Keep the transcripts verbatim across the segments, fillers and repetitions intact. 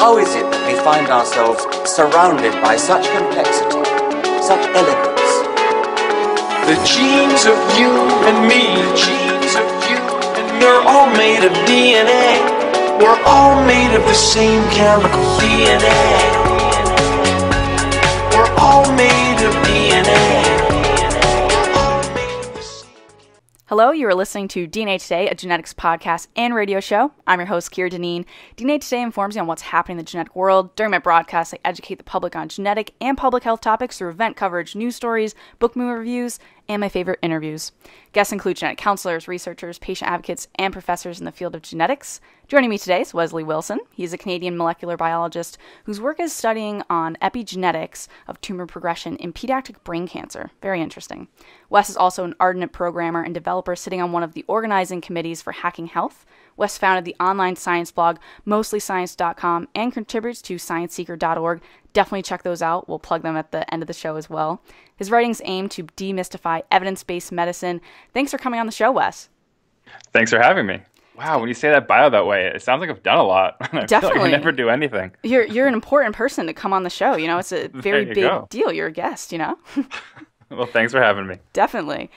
How is it that we find ourselves surrounded by such complexity, such elegance? The genes of you and me, the genes of you and me, we're all made of D N A. We're all made of the same chemical D N A. We're all made of D N A. Hello, you are listening to D N A Today, a genetics podcast and radio show. I'm your host, Kira Deneen. D N A Today informs you on what's happening in the genetic world. During my broadcasts, I educate the public on genetic and public health topics through event coverage, news stories, book movie reviews, and my favorite interviews. Guests include genetic counselors, researchers, patient advocates, and professors in the field of genetics. Joining me today is Wesley Wilson. He's a Canadian molecular biologist whose work is studying on epigenetics of tumor progression in pediatric brain cancer. Very interesting. Wes is also an ardent programmer and developer sitting on one of the organizing committees for Hacking Health. Wes founded the online science blog Mostly Science dot com and contributes to Science Seeker dot org. Definitely check those out. We'll plug them at the end of the show as well. His writings aim to demystify evidence-based medicine. Thanks for coming on the show, Wes. Thanks for having me. Wow, when you say that bio that way, it sounds like I've done a lot. I Definitely. Feel like I never do anything. You're you're an important person to come on the show. You know, it's a very big go. deal. You're a guest, you know? Well, thanks for having me. Definitely.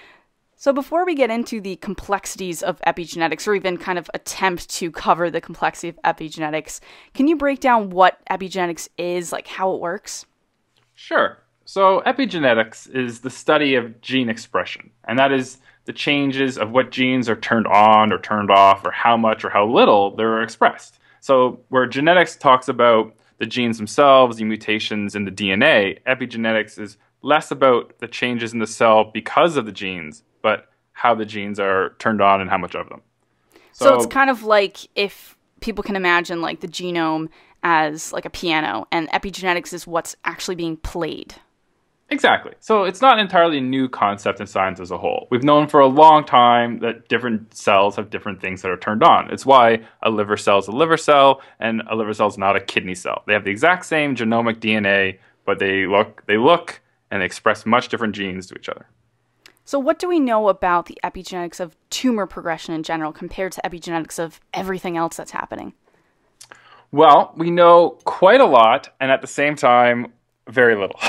So before we get into the complexities of epigenetics, or even kind of attempt to cover the complexity of epigenetics, can you break down what epigenetics is, like how it works? Sure. So epigenetics is the study of gene expression, and that is the changes of what genes are turned on or turned off, or how much or how little they're expressed. So where genetics talks about the genes themselves, the mutations in the D N A, epigenetics is less about the changes in the cell because of the genes, but how the genes are turned on and how much of them. So, so it's kind of like if people can imagine like the genome as like a piano, and epigenetics is what's actually being played. Exactly. So it's not an entirely new concept in science as a whole. We've known for a long time that different cells have different things that are turned on. It's why a liver cell is a liver cell, and a liver cell is not a kidney cell. They have the exact same genomic D N A, but they look, they look and they express much different genes to each other. So what do we know about the epigenetics of tumor progression in general compared to epigenetics of everything else that's happening? Well, we know quite a lot, and at the same time, very little.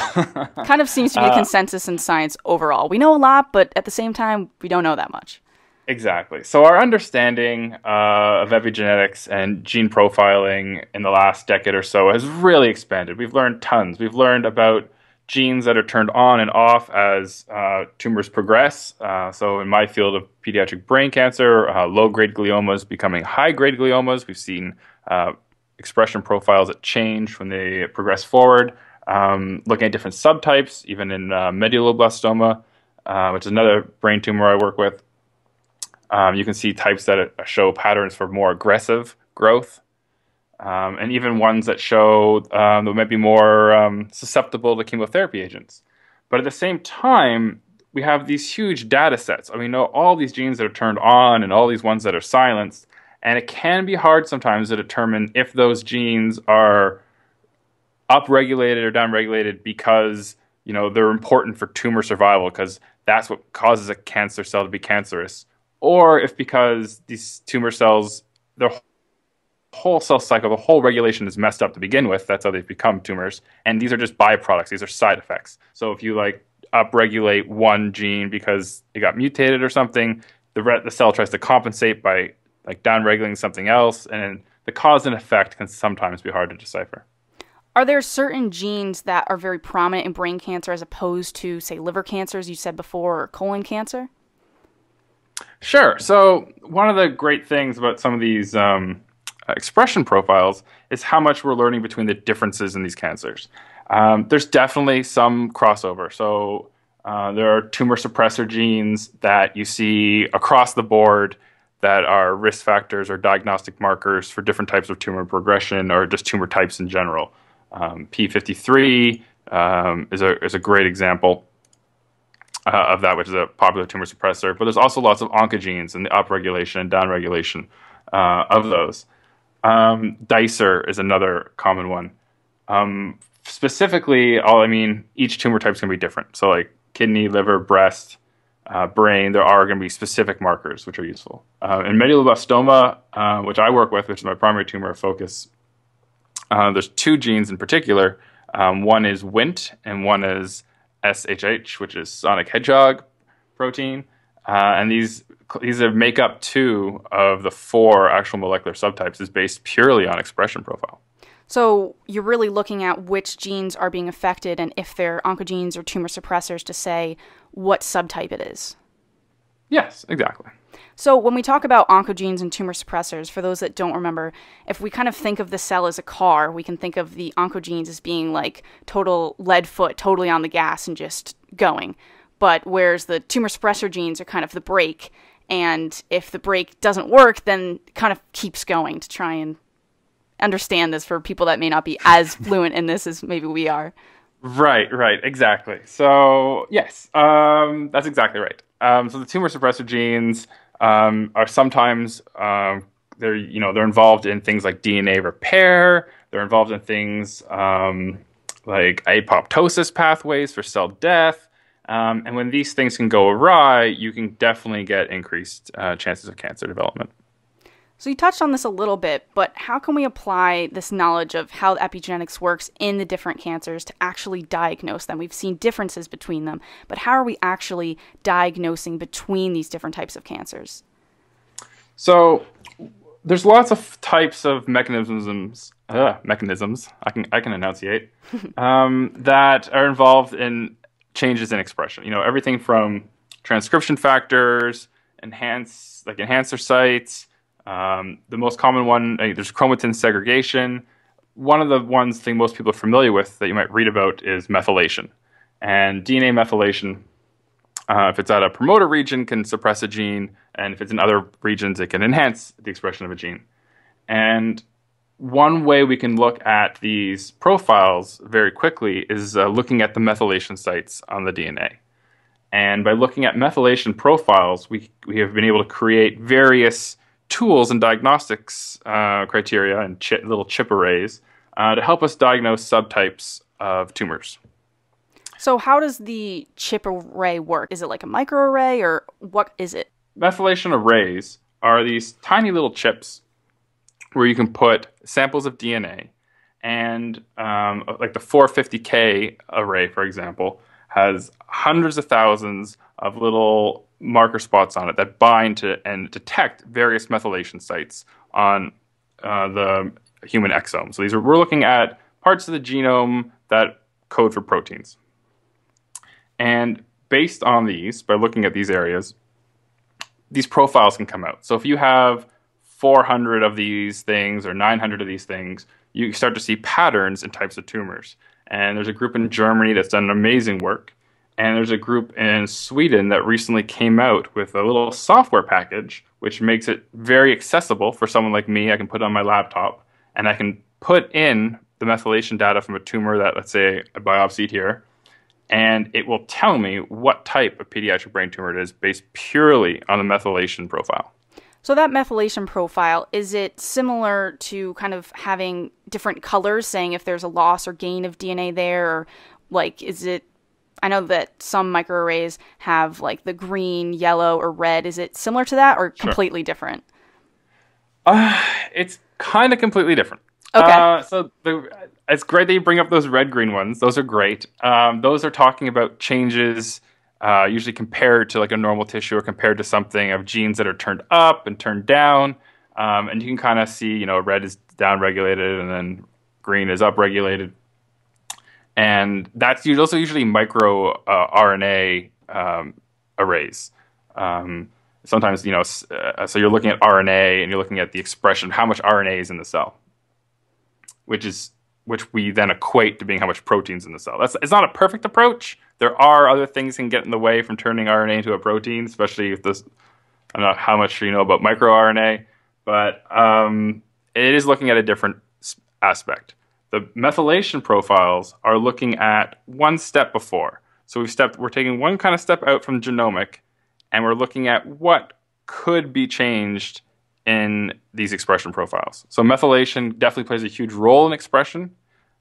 Kind of seems to be a consensus uh, in science overall. We know a lot, but at the same time, we don't know that much. Exactly. So our understanding uh, of epigenetics and gene profiling in the last decade or so has really expanded. We've learned tons. We've learned about genes that are turned on and off as uh, tumors progress. Uh, so in my field of pediatric brain cancer, uh, low-grade gliomas becoming high-grade gliomas. We've seen uh, expression profiles that change when they progress forward. Um, looking at different subtypes, even in uh, medulloblastoma, uh, which is another brain tumor I work with. Um, you can see types that show patterns for more aggressive growth. Um, and even ones that show um, that might be more um, susceptible to chemotherapy agents. But at the same time, we have these huge data sets. I mean, we know all these genes that are turned on and all these ones that are silenced. And it can be hard sometimes to determine if those genes are upregulated or downregulated because, you know, they're important for tumor survival because that's what causes a cancer cell to be cancerous. Or if because these tumor cells, they're whole cell cycle, the whole regulation is messed up to begin with. That's how they've become tumors. And these are just byproducts. These are side effects. So if you like upregulate one gene because it got mutated or something, the re the cell tries to compensate by like downregulating something else. And the cause and effect can sometimes be hard to decipher. Are there certain genes that are very prominent in brain cancer as opposed to, say, liver cancers you said before, or colon cancer? Sure. So one of the great things about some of these um, Uh, expression profiles is how much we're learning between the differences in these cancers. Um, there's definitely some crossover. So uh, there are tumor suppressor genes that you see across the board that are risk factors or diagnostic markers for different types of tumor progression or just tumor types in general. Um, P fifty-three um, is, a, is a great example uh, of that, which is a popular tumor suppressor. But there's also lots of oncogenes in the upregulation and downregulation uh, of those. Um, Dicer is another common one. Um, specifically, all I mean, each tumor type is going to be different. So like kidney, liver, breast, uh, brain, there are going to be specific markers which are useful. Uh, in medulloblastoma, uh, which I work with, which is my primary tumor focus, Uh, there's two genes in particular. Um, one is Wnt and one is S H H, which is Sonic Hedgehog protein. Uh, and these these make up two of the four actual molecular subtypes is based purely on expression profile. So you're really looking at which genes are being affected and if they're oncogenes or tumor suppressors to say what subtype it is. Yes, exactly. So when we talk about oncogenes and tumor suppressors, for those that don't remember, if we kind of think of the cell as a car, we can think of the oncogenes as being like total lead foot, totally on the gas and just going. But whereas the tumor suppressor genes are kind of the brake, and if the brake doesn't work, then it kind of keeps going, to try and understand this for people that may not be as fluent in this as maybe we are. Right, right, exactly. So yes, um, that's exactly right. Um, so the tumor suppressor genes um, are sometimes um, they're you know they're involved in things like D N A repair. They're involved in things um, like apoptosis pathways for cell death. Um, and when these things can go awry, you can definitely get increased uh, chances of cancer development. So you touched on this a little bit, but how can we apply this knowledge of how epigenetics works in the different cancers to actually diagnose them? We've seen differences between them, but how are we actually diagnosing between these different types of cancers? So there's lots of types of mechanisms, uh, mechanisms I can I can enunciate um, that are involved in changes in expression. You know, everything from transcription factors, enhance like enhancer sites. Um, the most common one, uh, there's chromatin segregation. One of the ones thing most people are familiar with that you might read about is methylation. And D N A methylation, uh, if it's at a promoter region, can suppress a gene. And if it's in other regions, it can enhance the expression of a gene. And one way we can look at these profiles very quickly is uh, looking at the methylation sites on the D N A. And by looking at methylation profiles, we, we have been able to create various tools and diagnostics uh, criteria and chi little chip arrays uh, to help us diagnose subtypes of tumors. So how does the chip array work? Is it like a microarray or what is it? Methylation arrays are these tiny little chips where you can put samples of D N A and um, like the four fifty K array, for example, has hundreds of thousands of little marker spots on it that bind to and detect various methylation sites on uh, the human exome. So these are, we're looking at parts of the genome that code for proteins. And based on these, by looking at these areas, these profiles can come out. So if you have four hundred of these things or nine hundred of these things, you start to see patterns in types of tumors. And there's a group in Germany that's done amazing work. And there's a group in Sweden that recently came out with a little software package, which makes it very accessible for someone like me. I can put it on my laptop, and I can put in the methylation data from a tumor that, let's say, I biopsied here. And it will tell me what type of pediatric brain tumor it is based purely on the methylation profile. So that methylation profile, is it similar to kind of having different colors, saying if there's a loss or gain of D N A there? Or like, is it, I know that some microarrays have like the green, yellow, or red. Is it similar to that or completely sure. different? Uh, it's kind of completely different. Okay. Uh, so the, it's great that you bring up those red-green ones. Those are great. Um, those are talking about changes Uh, usually compared to like a normal tissue or compared to something of genes that are turned up and turned down. Um, and you can kind of see, you know, red is downregulated and then green is upregulated. And that's usually, also usually micro uh, R N A um, arrays. Um, sometimes, you know, uh, so you're looking at R N A and you're looking at the expression, how much R N A is in the cell, which is which we then equate to being how much protein's in the cell. That's, it's not a perfect approach. There are other things that can get in the way from turning R N A into a protein, especially if this, I don't know how much you know about microRNA, but um, it is looking at a different aspect. The methylation profiles are looking at one step before. So we've stepped, we're taking one kind of step out from genomic, and we're looking at what could be changed in these expression profiles. So methylation definitely plays a huge role in expression.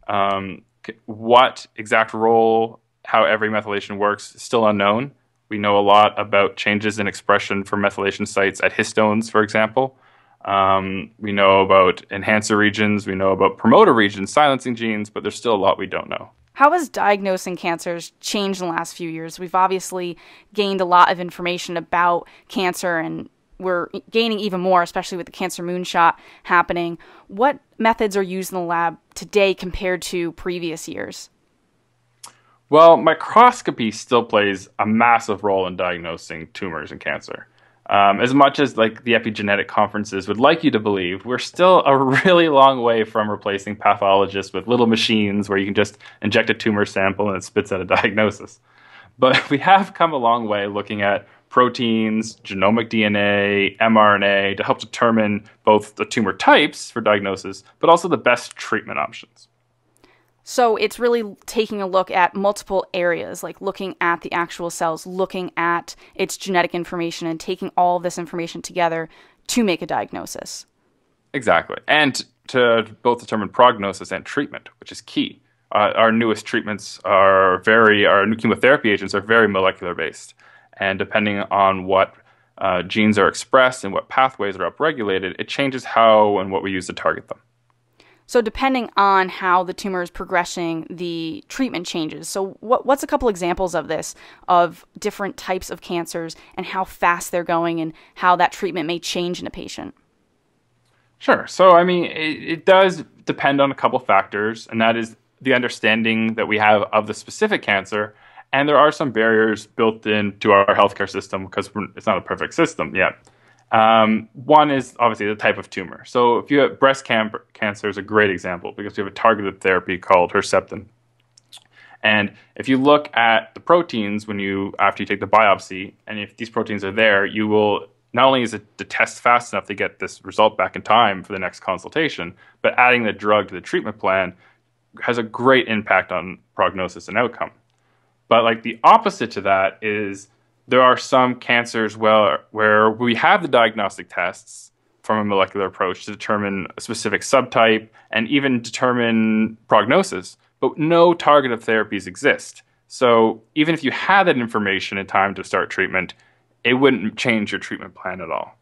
Um, what exact role, how every methylation works, is still unknown. We know a lot about changes in expression for methylation sites at histones, for example. Um, we know about enhancer regions, we know about promoter regions, silencing genes, but there's still a lot we don't know. How has diagnosing cancers changed in the last few years? We've obviously gained a lot of information about cancer, and we're gaining even more, especially with the Cancer Moonshot happening. What methods are used in the lab today compared to previous years? Well, microscopy still plays a massive role in diagnosing tumors and cancer. Um, as much as like the epigenetic conferences would like you to believe, we're still a really long way from replacing pathologists with little machines where you can just inject a tumor sample and it spits out a diagnosis. But we have come a long way looking at proteins, genomic D N A, m R N A to help determine both the tumor types for diagnosis, but also the best treatment options. So it's really taking a look at multiple areas, like looking at the actual cells, looking at its genetic information, and taking all this information together to make a diagnosis. Exactly. And to both determine prognosis and treatment, which is key. Uh, our newest treatments are very, our new chemotherapy agents are very molecular based. And depending on what uh, genes are expressed and what pathways are upregulated, it changes how and what we use to target them. So depending on how the tumor is progressing, the treatment changes. So what, what's a couple examples of this, of different types of cancers and how fast they're going and how that treatment may change in a patient? Sure. So, I mean, it, it does depend on a couple factors, and that is the understanding that we have of the specific cancer. And there are some barriers built into our healthcare system because we're, it's not a perfect system yet. Um, one is obviously the type of tumor. So if you have breast can cancer is a great example because we have a targeted therapy called Herceptin. And if you look at the proteins when you, after you take the biopsy, and if these proteins are there, you will, not only is it to test fast enough to get this result back in time for the next consultation, but adding the drug to the treatment plan has a great impact on prognosis and outcome. But like the opposite to that is there are some cancers where, where we have the diagnostic tests from a molecular approach to determine a specific subtype and even determine prognosis, but no targeted therapies exist. So even if you had that information in time to start treatment, it wouldn't change your treatment plan at all.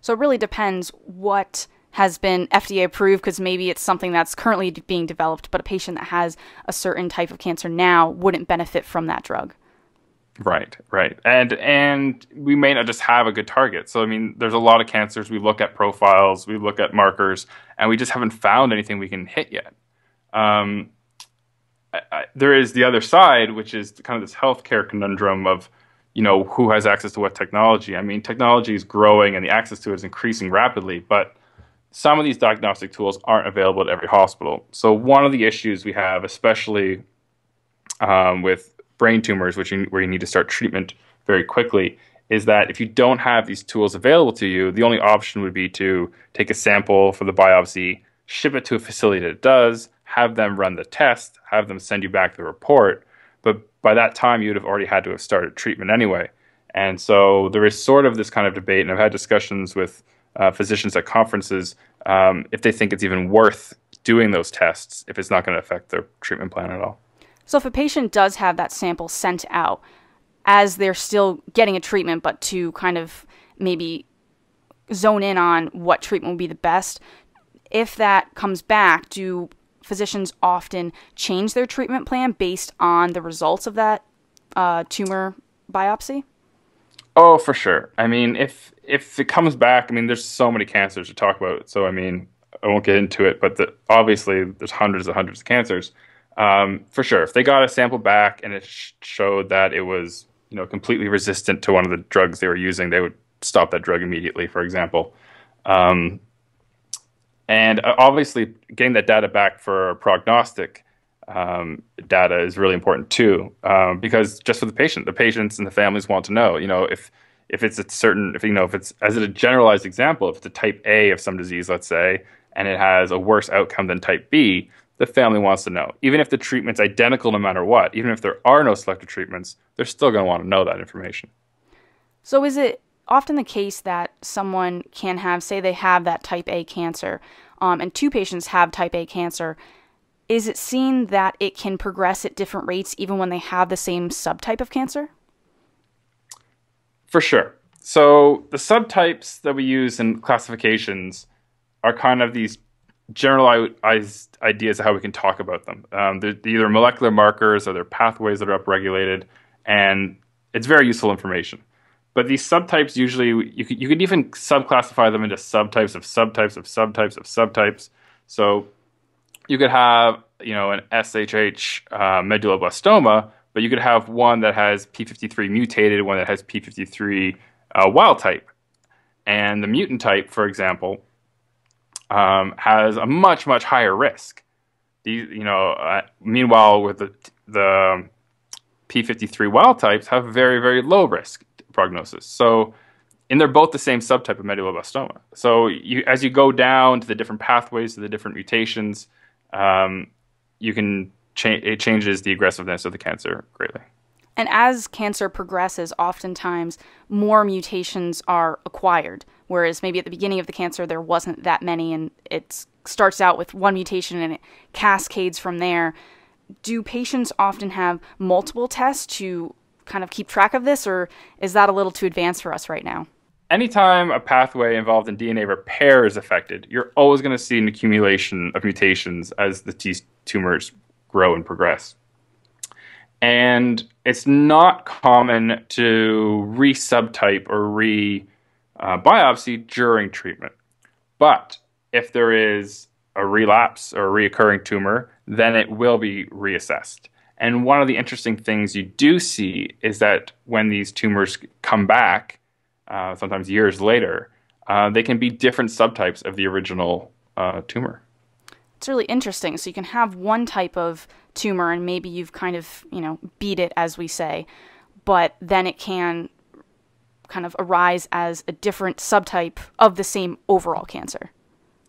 So it really depends what has been F D A approved, because maybe it's something that's currently being developed, but a patient that has a certain type of cancer now wouldn't benefit from that drug. Right, right. And and we may not just have a good target. So, I mean, there's a lot of cancers. We look at profiles, we look at markers, and we just haven't found anything we can hit yet. Um, I, I, there is the other side, which is kind of this healthcare conundrum of, you know, who has access to what technology. I mean, technology is growing and the access to it is increasing rapidly, but some of these diagnostic tools aren't available at every hospital. So one of the issues we have, especially um, with brain tumors, which you, where you need to start treatment very quickly, is that if you don't have these tools available to you, the only option would be to take a sample for the biopsy, ship it to a facility that it does, have them run the test, have them send you back the report. But by that time, you'd have already had to have started treatment anyway. And so there is sort of this kind of debate, and I've had discussions with uh, physicians at conferences um, if they think it's even worth doing those tests if it's not going to affect their treatment plan at all. So if a patient does have that sample sent out as they're still getting a treatment, but to kind of maybe zone in on what treatment would be the best, if that comes back, do physicians often change their treatment plan based on the results of that uh, tumor biopsy? Oh, for sure. I mean, if, if it comes back, I mean, there's so many cancers to talk about. So, I mean, I won't get into it, but the, obviously there's hundreds and hundreds of cancers. Um, for sure, if they got a sample back and it sh showed that it was, you know, completely resistant to one of the drugs they were using, they would stop that drug immediately, for example. Um, and obviously, getting that data back for prognostic um, data is really important too, um, because just for the patient, the patients and the families want to know, you know, if if it's a certain, if you know, if it's as a generalized example, if it's a type A of some disease, let's say, and it has a worse outcome than type B. The family wants to know. Even if the treatment's identical no matter what, even if there are no selective treatments, they're still going to want to know that information. So is it often the case that someone can have, say they have that type A cancer, um, and two patients have type A cancer, is it seen that it can progress at different rates even when they have the same subtype of cancer? For sure. So the subtypes that we use in classifications are kind of these generalized ideas of how we can talk about them. Um, they're either molecular markers or they're pathways that are upregulated, and it's very useful information. But these subtypes usually, you could, you could even subclassify them into subtypes of subtypes of subtypes of subtypes. So you could have, you know, an S H H uh, medulloblastoma, but you could have one that has P fifty-three mutated, one that has P fifty-three uh, wild type. And the mutant type, for example, um, has a much, much higher risk. These, you know, uh, meanwhile, with the, the P fifty-three wild types have very, very low risk prognosis. So, and they're both the same subtype of medulloblastoma. So you, as you go down to the different pathways, to the different mutations, um, you can cha it changes the aggressiveness of the cancer greatly. And as cancer progresses, oftentimes more mutations are acquired, whereas maybe at the beginning of the cancer there wasn't that many, and it starts out with one mutation and it cascades from there. Do patients often have multiple tests to kind of keep track of this, or is that a little too advanced for us right now? Anytime a pathway involved in D N A repair is affected, you're always going to see an accumulation of mutations as the T tumors grow and progress. And it's not common to re-subtype or re-biopsy uh, during treatment. But if there is a relapse or a reoccurring tumor, then it will be reassessed. And one of the interesting things you do see is that when these tumors come back, uh, sometimes years later, uh, they can be different subtypes of the original uh, tumor. It's really interesting. So you can have one type of tumor and maybe you've kind of, you know, beat it, as we say, but then it can kind of arise as a different subtype of the same overall cancer.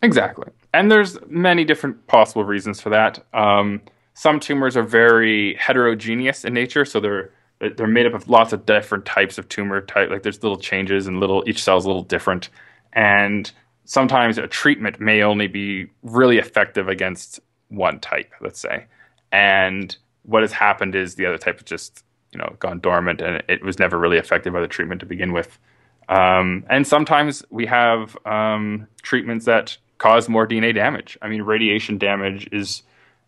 Exactly. And there's many different possible reasons for that. Um, Some tumors are very heterogeneous in nature, so they're they're made up of lots of different types of tumor type. Like there's little changes, and little each cell's a little different. And sometimes a treatment may only be really effective against one type, let's say. And what has happened is the other type has just you know gone dormant, and it was never really affected by the treatment to begin with. Um, and sometimes we have um, treatments that cause more D N A damage. I mean, radiation damage is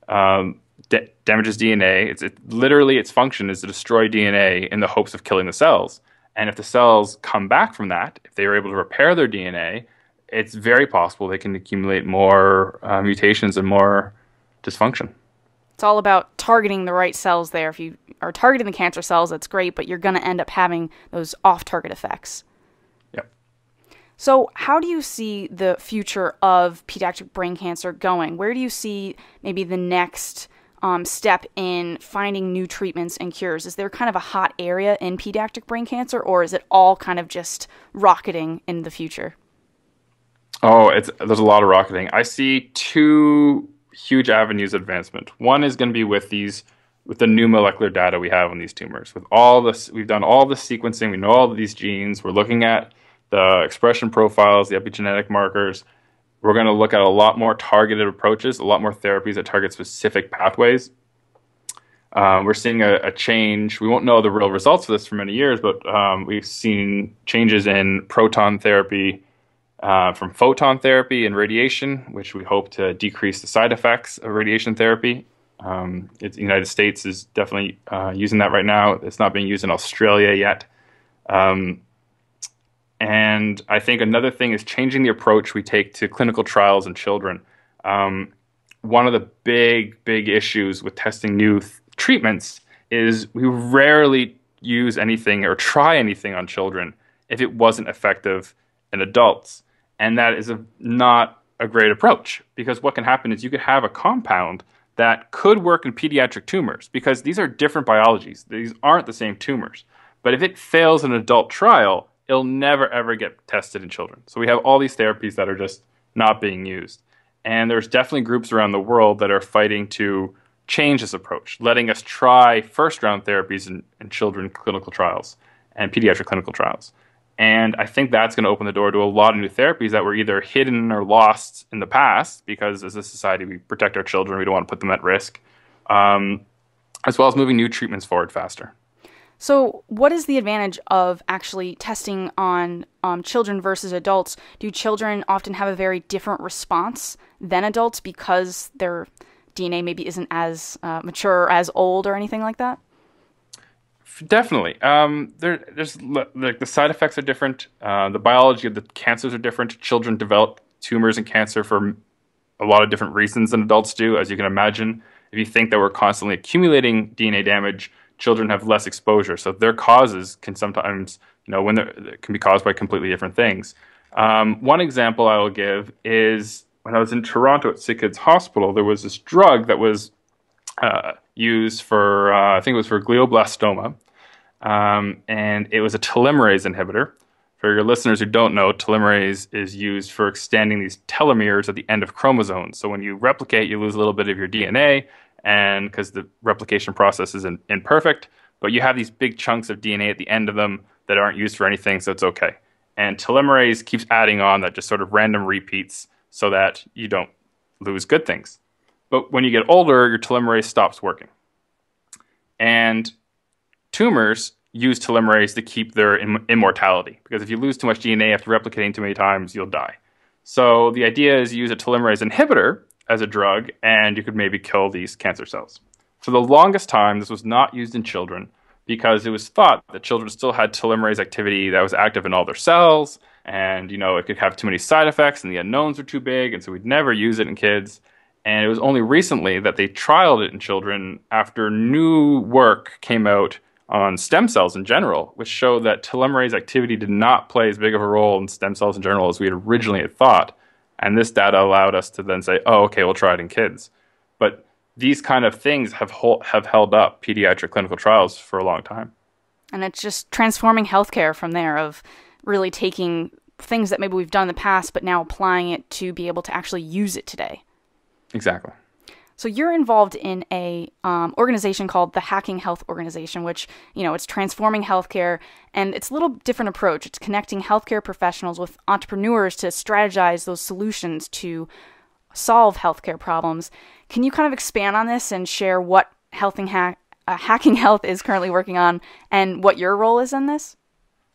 um, Da- damages D N A. It's, it, literally, its function is to destroy D N A in the hopes of killing the cells. And if the cells come back from that, if they are able to repair their D N A, it's very possible they can accumulate more uh, mutations and more dysfunction. It's all about targeting the right cells there. If you are targeting the cancer cells, that's great, but you're going to end up having those off-target effects. Yep. So how do you see the future of pediatric brain cancer going? Where do you see maybe the next Um, step in finding new treatments and cures? Is there kind of a hot area in pediatric brain cancer, or is it all kind of just rocketing in the future? Oh, it's, there's a lot of rocketing. I see two huge avenues of advancement. One is going to be with these, with the new molecular data we have on these tumors. With all this, we've done all the sequencing. We know all of these genes. We're looking at the expression profiles, the epigenetic markers. We're going to look at a lot more targeted approaches, a lot more therapies that target specific pathways. Um, we're seeing a, a change. We won't know the real results of this for many years, but um, we've seen changes in proton therapy uh, from photon therapy and radiation, which we hope to decrease the side effects of radiation therapy. Um, it's, the United States is definitely uh, using that right now. It's not being used in Australia yet. Um, And I think another thing is changing the approach we take to clinical trials in children. Um, one of the big, big issues with testing new th treatments is we rarely use anything or try anything on children if it wasn't effective in adults. And that is a, not a great approach, because what can happen is you could have a compound that could work in pediatric tumors, because these are different biologies. These aren't the same tumors. But if it fails in an adult trial, it'll never, ever get tested in children. So we have all these therapies that are just not being used. And there's definitely groups around the world that are fighting to change this approach, letting us try first-round therapies in, in children clinical trials and pediatric clinical trials. And I think that's going to open the door to a lot of new therapies that were either hidden or lost in the past, because as a society we protect our children, we don't want to put them at risk, um, as well as moving new treatments forward faster. So what is the advantage of actually testing on um, children versus adults? Do children often have a very different response than adults because their D N A maybe isn't as uh, mature or as old or anything like that? Definitely. Um, there, there's like the side effects are different. Uh, the biology of the cancers are different. Children develop tumors and cancer for a lot of different reasons than adults do, as you can imagine. If you think that we're constantly accumulating D N A damage, children have less exposure, so their causes can sometimes, you know, when they can be caused by completely different things. Um, one example I will give is when I was in Toronto at SickKids Hospital, there was this drug that was uh, used for, uh, I think it was for glioblastoma, um, and it was a telomerase inhibitor. For your listeners who don't know, telomerase is used for extending these telomeres at the end of chromosomes. So when you replicate, you lose a little bit of your D N A, and because the replication process is in, imperfect, but you have these big chunks of D N A at the end of them that aren't used for anything, so it's okay. And telomerase keeps adding on that just sort of random repeats so that you don't lose good things. But when you get older, your telomerase stops working. And tumors use telomerase to keep their im immortality, because if you lose too much D N A after replicating too many times, you'll die. So the idea is you use a telomerase inhibitor as a drug, and you could maybe kill these cancer cells. For the longest time, this was not used in children because it was thought that children still had telomerase activity that was active in all their cells, and you know, it could have too many side effects, and the unknowns were too big, and so we'd never use it in kids. And it was only recently that they trialed it in children after new work came out on stem cells in general, which showed that telomerase activity did not play as big of a role in stem cells in general as we had originally had thought. And this data allowed us to then say, oh, okay, we'll try it in kids. But these kind of things have, hold, have held up pediatric clinical trials for a long time. And it's just transforming healthcare from there, of really taking things that maybe we've done in the past, but now applying it to be able to actually use it today. Exactly. So you're involved in a um, organization called the Hacking Health Organization, which, you know, it's transforming healthcare, and it's a little different approach. It's connecting healthcare professionals with entrepreneurs to strategize those solutions to solve healthcare problems. Can you kind of expand on this and share what Health and Hack, uh, Hacking Health is currently working on and what your role is in this?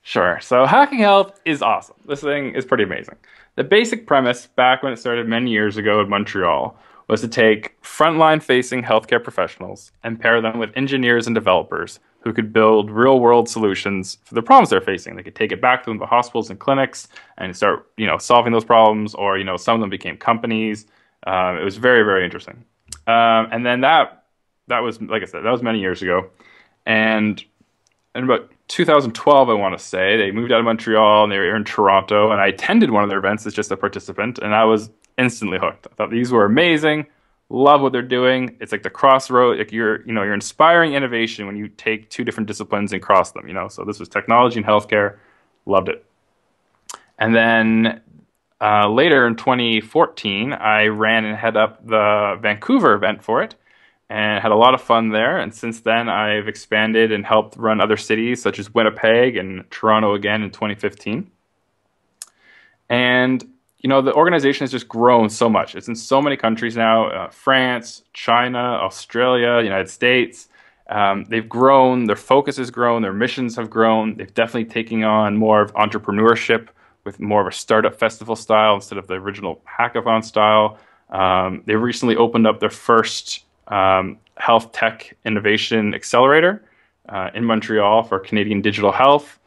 Sure. So Hacking Health is awesome. This thing is pretty amazing. The basic premise back when it started many years ago in Montreal was to take frontline-facing healthcare professionals and pair them with engineers and developers who could build real-world solutions for the problems they're facing. They could take it back to them, the hospitals and clinics, and start, you know, solving those problems. Or, you know, some of them became companies. Um, it was very, very interesting. Um, and then that that was, like I said, that was many years ago. And in about two thousand twelve, I want to say, they moved out of Montreal and they were in Toronto. And I attended one of their events as just a participant, and I was instantly hooked. I thought these were amazing. Love what they're doing. It's like the crossroad. Like you're, you know, you're inspiring innovation when you take two different disciplines and cross them. You know, so this was technology and healthcare. Loved it. And then uh, later in twenty fourteen, I ran and head up the Vancouver event for it, and had a lot of fun there. And since then, I've expanded and helped run other cities such as Winnipeg and Toronto again in twenty fifteen. And you know, the organization has just grown so much. It's in so many countries now, uh, France, China, Australia, United States. Um, they've grown, their focus has grown, their missions have grown. They've definitely taken on more of entrepreneurship with more of a startup festival style instead of the original hackathon style. Um, they recently opened up their first um, health tech innovation accelerator uh, in Montreal for Canadian digital health.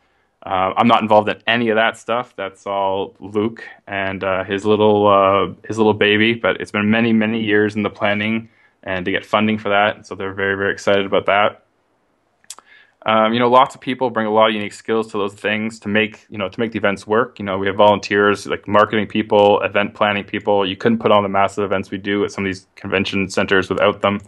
Uh, I'm not involved in any of that stuff. That's all Luke and uh, his little uh, his little baby. But it's been many, many years in the planning and to get funding for that. So they're very, very excited about that. Um, you know, lots of people bring a lot of unique skills to those things to make, you know, to make the events work. You know, we have volunteers like marketing people, event planning people. You couldn't put on the massive events we do at some of these convention centers without them.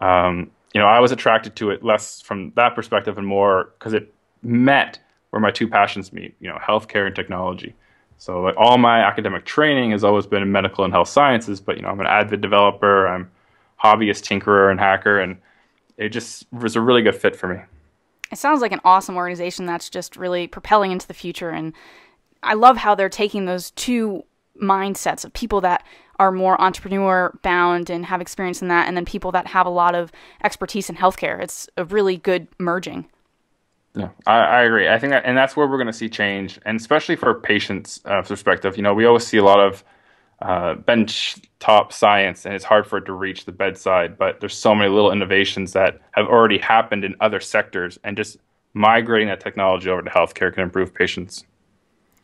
Um, you know, I was attracted to it less from that perspective and more because it met where my two passions meet, you know, healthcare and technology. So like all my academic training has always been in medical and health sciences, but you know, I'm an avid developer, I'm hobbyist tinkerer and hacker, and it just was a really good fit for me. It sounds like an awesome organization that's just really propelling into the future, and I love how they're taking those two mindsets of people that are more entrepreneur bound and have experience in that, and then people that have a lot of expertise in healthcare. It's a really good merging. Yeah, I, I agree. I think that, and that's where we're going to see change, and especially for patients' uh, perspective. You know, we always see a lot of uh, bench-top science, and it's hard for it to reach the bedside. But there's so many little innovations that have already happened in other sectors, and just migrating that technology over to healthcare can improve patients.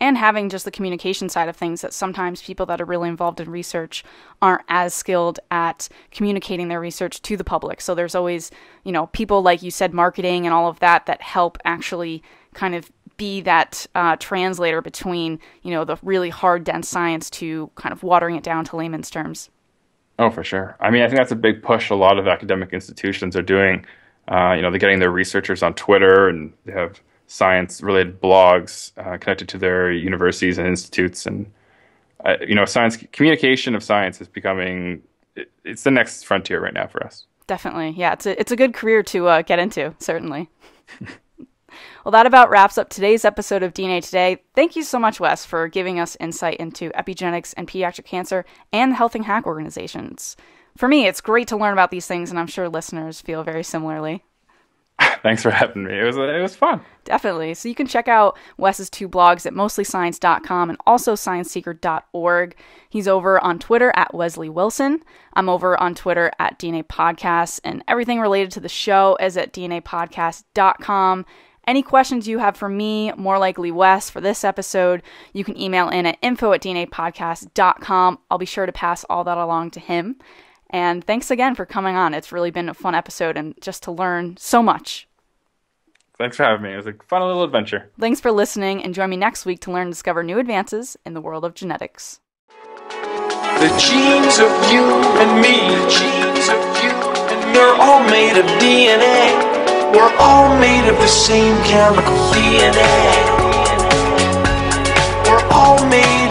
And having just the communication side of things, that sometimes people that are really involved in research aren't as skilled at communicating their research to the public. So there's always, you know, people like you said, marketing and all of that, that help actually kind of be that uh, translator between, you know, the really hard, dense science to kind of watering it down to layman's terms. Oh, for sure. I mean, I think that's a big push a lot of academic institutions are doing. Uh, you know, they're getting their researchers on Twitter, and they have science-related blogs uh, connected to their universities and institutes, and uh, you know, science communication of science is becoming it, it's the next frontier right now for us. Definitely, yeah, it's a it's a good career to uh, get into, certainly. Well, that about wraps up today's episode of D N A Today. Thank you so much, Wes, for giving us insight into epigenetics and pediatric cancer and the Health and Hack organizations. For me, it's great to learn about these things, and I'm sure listeners feel very similarly. Thanks for having me. It was it was fun. Definitely. So you can check out Wes's two blogs at mostly science dot com and also science seeker dot org. He's over on Twitter at Wesley Wilson. I'm over on Twitter at D N A Podcasts, and everything related to the show is at D N A podcast dot com. Any questions you have for me, more likely Wes, for this episode, you can email in at info at D N A podcast dot com. I'll be sure to pass all that along to him. And thanks again for coming on. It's really been a fun episode and just to learn so much. Thanks for having me. It was a fun little adventure. Thanks for listening, and join me next week to learn and discover new advances in the world of genetics. The genes of you and me, the genes of you and you're all made of D N A. We're all made of the same chemical D N A. We're all made